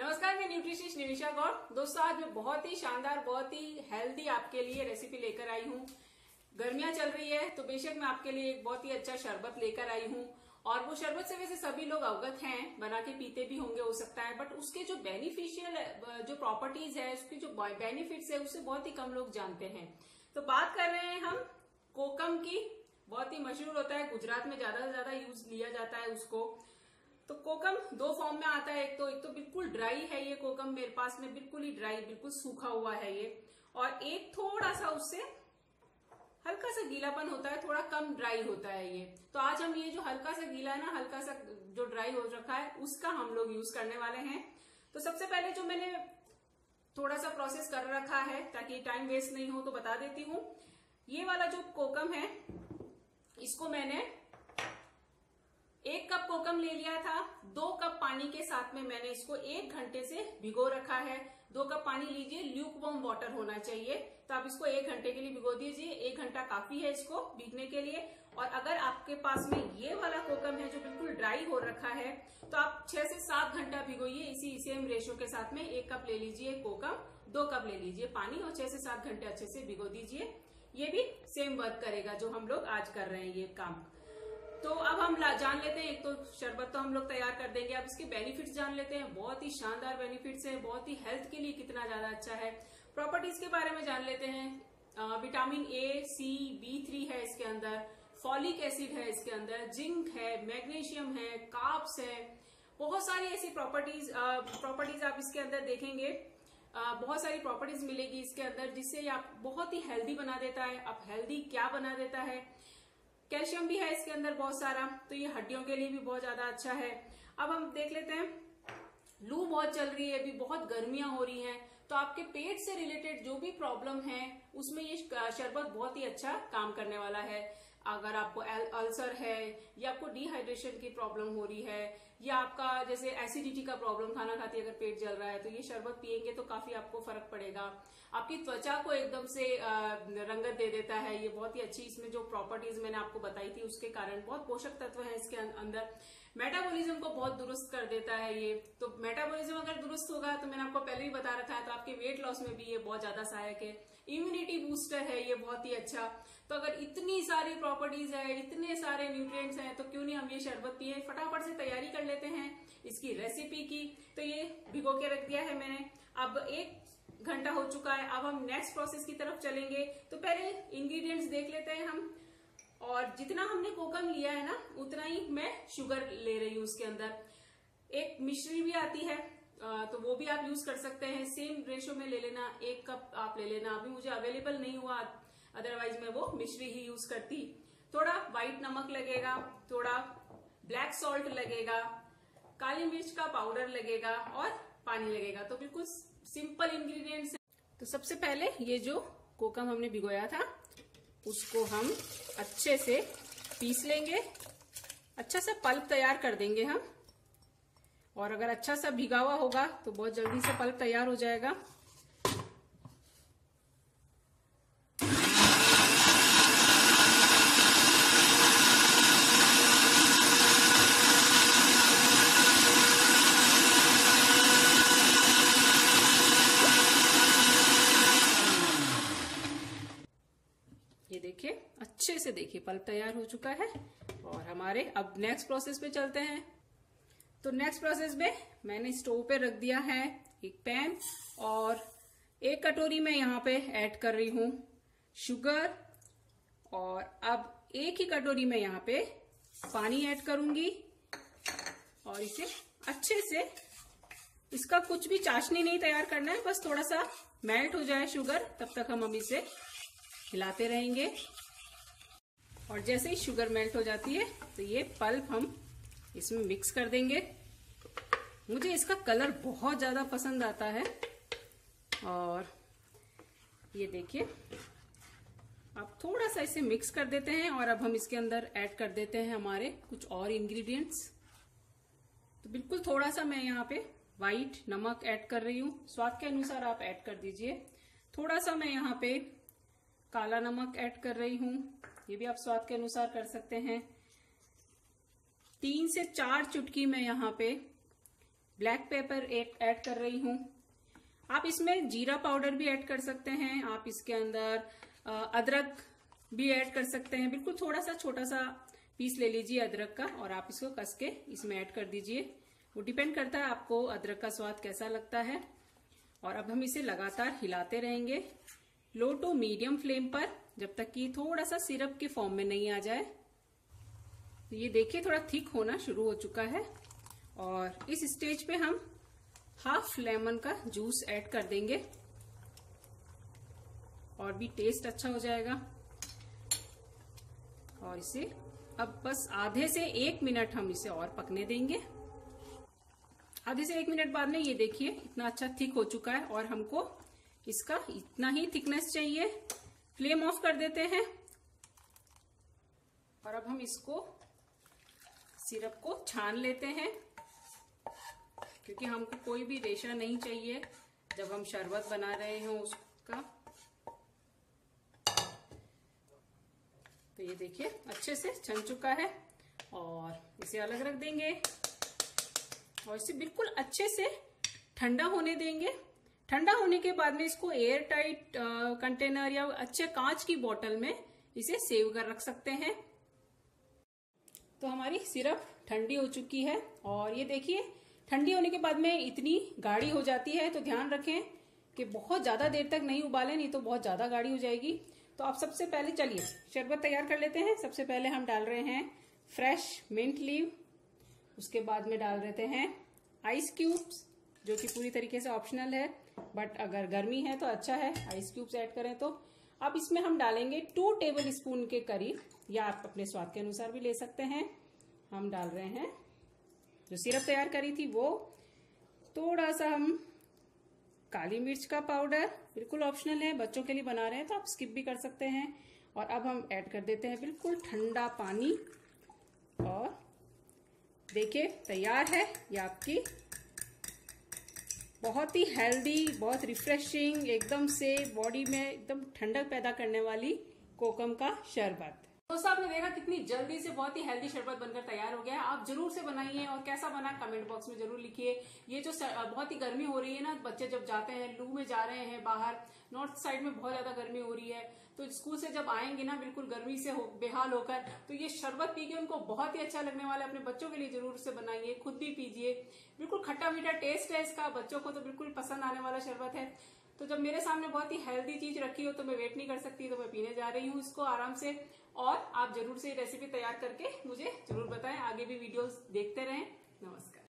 नमस्कार, मैं न्यूट्रिशनिस्ट निमिषा गौर। दोस्तों, आज मैं बहुत ही शानदार, बहुत ही हेल्दी आपके लिए रेसिपी लेकर आई हूँ। गर्मियां चल रही है तो बेशक मैं आपके लिए एक बहुत ही अच्छा शरबत लेकर आई हूँ और वो शरबत से वैसे सभी लोग अवगत हैं, बना के पीते भी होंगे हो सकता है, बट उसके जो बेनिफिशियल जो प्रॉपर्टीज है, उसकी जो बेनिफिट्स है, उससे बहुत ही कम लोग जानते हैं। तो बात कर रहे हैं हम कोकम की। बहुत ही मशहूर होता है, गुजरात में ज्यादा से ज्यादा यूज लिया जाता है उसको। तो कोकम दो फॉर्म में आता है। एक तो बिल्कुल ड्राई है ये कोकम, मेरे पास में बिल्कुल ही ड्राई, बिल्कुल सूखा हुआ है ये, और एक थोड़ा सा उससे हल्का सा गीलापन होता है, थोड़ा कम ड्राई होता है ये। तो आज हम ये जो हल्का सा गीला है ना, हल्का सा जो ड्राई हो रखा है, उसका हम लोग यूज करने वाले हैं। तो सबसे पहले जो मैंने थोड़ा सा प्रोसेस कर रखा है ताकि टाइम वेस्ट नहीं हो, तो बता देती हूँ। ये वाला जो कोकम है, इसको मैंने 1 कप कोकम ले लिया था, 2 कप पानी के साथ में मैंने इसको 1 घंटे से भिगो रखा है। 2 कप पानी लीजिए, ल्यूकवार्म वाटर होना चाहिए। तो आप इसको 1 घंटे के लिए भिगो दीजिए। 1 घंटा काफी है इसको भीगने के लिए। और अगर आपके पास में ये वाला कोकम है जो बिल्कुल ड्राई हो रखा है, तो आप 6 से 7 घंटा भिगोइए। इसी सेम रेशो के साथ में 1 कप ले लीजिए कोकम, 2 कप ले लीजिए पानी, और 6 से 7 घंटे अच्छे से भिगो दीजिए। ये भी सेम वर्क करेगा जो हम लोग आज कर रहे हैं ये काम। तो अब हम जान लेते हैं, एक तो शरबत तो हम लोग तैयार कर देंगे, अब इसके बेनिफिट्स जान लेते हैं। बहुत ही शानदार बेनिफिट्स हैं, बहुत ही हेल्थ के लिए कितना ज्यादा अच्छा है। प्रॉपर्टीज के बारे में जान लेते हैं। विटामिन A, C, B3 है इसके अंदर, फॉलिक एसिड है इसके अंदर, जिंक है, मैग्नीशियम है, कार्ब्स है, बहुत सारी ऐसी प्रॉपर्टीज आप इसके अंदर देखेंगे। बहुत सारी प्रॉपर्टीज मिलेगी इसके अंदर, जिससे आप बहुत ही हेल्दी बना देता है। आप हेल्दी क्या बना देता है, कैल्शियम भी है इसके अंदर बहुत सारा, तो ये हड्डियों के लिए भी बहुत ज्यादा अच्छा है। अब हम देख लेते हैं, लू बहुत चल रही है अभी, बहुत गर्मियां हो रही हैं, तो आपके पेट से रिलेटेड जो भी प्रॉब्लम है उसमें ये शरबत बहुत ही अच्छा काम करने वाला है। अगर आपको अल्सर है, या आपको डिहाइड्रेशन की प्रॉब्लम हो रही है, या आपका जैसे एसिडिटी का प्रॉब्लम, खाना खाते अगर पेट जल रहा है, तो ये शरबत पिएंगे तो काफी आपको फर्क पड़ेगा। आपकी त्वचा को एकदम से रंगत दे देता है। ये बहुत ही अच्छी, इसमें जो प्रॉपर्टीज मैंने आपको बताई थी उसके कारण बहुत पोषक तत्व है इसके अंदर। मेटाबॉलिज्म को बहुत दुरुस्त कर देता है ये। तो मेटाबॉलिज्म अगर दुरुस्त होगा, तो मैंने आपको पहले भी बता रखा है, तो आपके वेट लॉस में भी ये बहुत ज्यादा सहायक है। इम्यूनिटी बूस्टर है ये बहुत ही अच्छा। तो अगर इतनी सारी प्रॉपर्टीज है, इतने सारे न्यूट्रिएंट्स हैं, तो क्यों नहीं हम ये शरबत पिए। फटाफट से तैयारी कर लेते हैं इसकी रेसिपी की। तो ये भिगो के रख दिया है मैंने, अब 1 घंटा हो चुका है। अब हम नेक्स्ट प्रोसेस की तरफ चलेंगे। तो पहले इंग्रेडिएंट्स देख लेते हैं हम। और जितना हमने कोकम लिया है ना, उतना ही मैं शुगर ले रही हूँ उसके अंदर। एक मिश्री भी आती है, तो वो भी आप यूज कर सकते हैं, सेम रेशो में ले लेना। 1 कप आप ले लेना, अभी मुझे अवेलेबल नहीं हुआ, अदरवाइज मैं वो मिश्री ही यूज करती। थोड़ा व्हाइट नमक लगेगा, थोड़ा ब्लैक सॉल्ट लगेगा, काली मिर्च का पाउडर लगेगा, और पानी लगेगा। तो बिल्कुल सिंपल इंग्रेडिएंट्स। तो सबसे पहले ये जो कोकम हमने भिगोया था, उसको हम अच्छे से पीस लेंगे, अच्छा सा पल्प तैयार कर देंगे हम। और अगर अच्छा सा भिगा हुआ होगा तो बहुत जल्दी से पल्प तैयार हो जाएगा। ये देखिए, अच्छे से देखिए पल्प तैयार हो चुका है। और हमारे अब नेक्स्ट प्रोसेस पे चलते हैं। तो नेक्स्ट प्रोसेस में मैंने स्टोव पे रख दिया है एक पैन, और 1 कटोरी मैं यहाँ पे ऐड कर रही हूँ शुगर। और अब 1 ही कटोरी मैं यहाँ पे पानी ऐड करूंगी, और इसे अच्छे से, इसका कुछ भी चाशनी नहीं तैयार करना है, बस थोड़ा सा मेल्ट हो जाए शुगर, तब तक हम अभी इसे हिलाते रहेंगे। और जैसे ही शुगर मेल्ट हो जाती है, तो ये पल्प हम इसमें मिक्स कर देंगे। मुझे इसका कलर बहुत ज़्यादा पसंद आता है। और ये देखिए, आप थोड़ा सा इसे मिक्स कर देते हैं। और अब हम इसके अंदर ऐड कर देते हैं हमारे कुछ और इंग्रेडिएंट्स। तो बिल्कुल थोड़ा सा मैं यहाँ पे वाइट नमक ऐड कर रही हूँ, स्वाद के अनुसार आप ऐड कर दीजिए। थोड़ा सा मैं यहाँ पे काला नमक ऐड कर रही हूँ, ये भी आप स्वाद के अनुसार कर सकते हैं। 3 से 4 चुटकी मैं यहाँ पे ब्लैक पेपर एक ऐड कर रही हूँ। आप इसमें जीरा पाउडर भी ऐड कर सकते हैं, आप इसके अंदर अदरक भी ऐड कर सकते हैं। बिल्कुल थोड़ा सा छोटा सा पीस ले लीजिए अदरक का और आप इसको कस के इसमें ऐड कर दीजिए। वो डिपेंड करता है आपको अदरक का स्वाद कैसा लगता है। और अब हम इसे लगातार हिलाते रहेंगे लो टू मीडियम फ्लेम पर, जब तक कि थोड़ा सा सिरप के फॉर्म में नहीं आ जाए। तो ये देखिए थोड़ा थिक होना शुरू हो चुका है और इस स्टेज पे हम हाफ लेमन का जूस ऐड कर देंगे और भी टेस्ट अच्छा हो जाएगा। और इसे अब बस आधे से एक मिनट हम इसे और पकने देंगे। आधे से एक मिनट बाद में ये देखिए इतना अच्छा थिक हो चुका है और हमको इसका इतना ही थिकनेस चाहिए। फ्लेम ऑफ कर देते हैं और अब हम इसको सिरप को छान लेते हैं, क्योंकि हमको कोई भी रेशा नहीं चाहिए जब हम शरबत बना रहे हों उसका। तो ये देखिए अच्छे से छन चुका है और इसे अलग रख देंगे और इसे बिल्कुल अच्छे से ठंडा होने देंगे। ठंडा होने के बाद में इसको एयर टाइट कंटेनर या अच्छे कांच की बोतल में इसे सेव कर रख सकते हैं। तो हमारी सिरप ठंडी हो चुकी है और ये देखिए ठंडी होने के बाद में इतनी गाढ़ी हो जाती है। तो ध्यान रखें कि बहुत ज़्यादा देर तक नहीं उबालें, नहीं तो बहुत ज़्यादा गाढ़ी हो जाएगी। तो आप सबसे पहले चलिए शरबत तैयार कर लेते हैं। सबसे पहले हम डाल रहे हैं फ्रेश मिंट लीव, उसके बाद में डाल देते हैं आइस क्यूब्स, जो कि पूरी तरीके से ऑप्शनल है, बट अगर गर्मी है तो अच्छा है आइस क्यूब्स ऐड करें। तो अब इसमें हम डालेंगे 2 टेबल स्पून के करीब, या आप अपने स्वाद के अनुसार भी ले सकते हैं। हम डाल रहे हैं जो सिरप तैयार करी थी वो, थोड़ा सा हम काली मिर्च का पाउडर, बिल्कुल ऑप्शनल है, बच्चों के लिए बना रहे हैं तो आप स्किप भी कर सकते हैं। और अब हम ऐड कर देते हैं बिल्कुल ठंडा पानी और देखिए तैयार है ये आपकी बहुत ही हेल्दी, बहुत रिफ्रेशिंग, एकदम से बॉडी में एकदम ठंडक पैदा करने वाली कोकम का शरबत। दोस्तों आपने देखा कितनी जल्दी से बहुत ही हेल्दी शरबत बनकर तैयार हो गया है। आप जरूर से बनाइए और कैसा बना कमेंट बॉक्स में जरूर लिखिए। ये जो बहुत ही गर्मी हो रही है ना, बच्चे जब जाते हैं लू में जा रहे हैं बाहर, नॉर्थ साइड में बहुत ज्यादा गर्मी हो रही है, तो स्कूल से जब आएंगे ना बिल्कुल गर्मी से बेहाल होकर, तो ये शरबत पी के उनको बहुत ही अच्छा लगने वाला है। अपने बच्चों के लिए जरूर से बनाइए, खुद भी पीजिए। बिल्कुल खट्टा मीठा टेस्ट है इसका, बच्चों को तो बिल्कुल पसंद आने वाला शरबत है। तो जब मेरे सामने बहुत ही हेल्दी चीज रखी हो तो मैं वेट नहीं कर सकती, तो मैं पीने जा रही हूँ इसको आराम से। और आप जरूर से रेसिपी तैयार करके मुझे जरूर बताएं, आगे भी वीडियोस देखते रहें। नमस्कार।